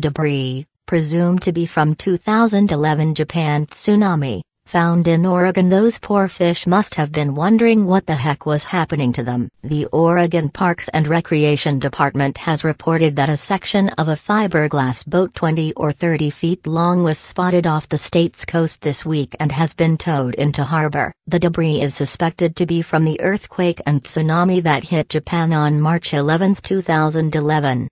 debris, presumed to be from 2011 Japan tsunami, found in Oregon. Those poor fish must have been wondering what the heck was happening to them. The Oregon Parks and Recreation Department has reported that a section of a fiberglass boat 20 or 30 feet long was spotted off the state's coast this week and has been towed into harbor. The debris is suspected to be from the earthquake and tsunami that hit Japan on March 11, 2011.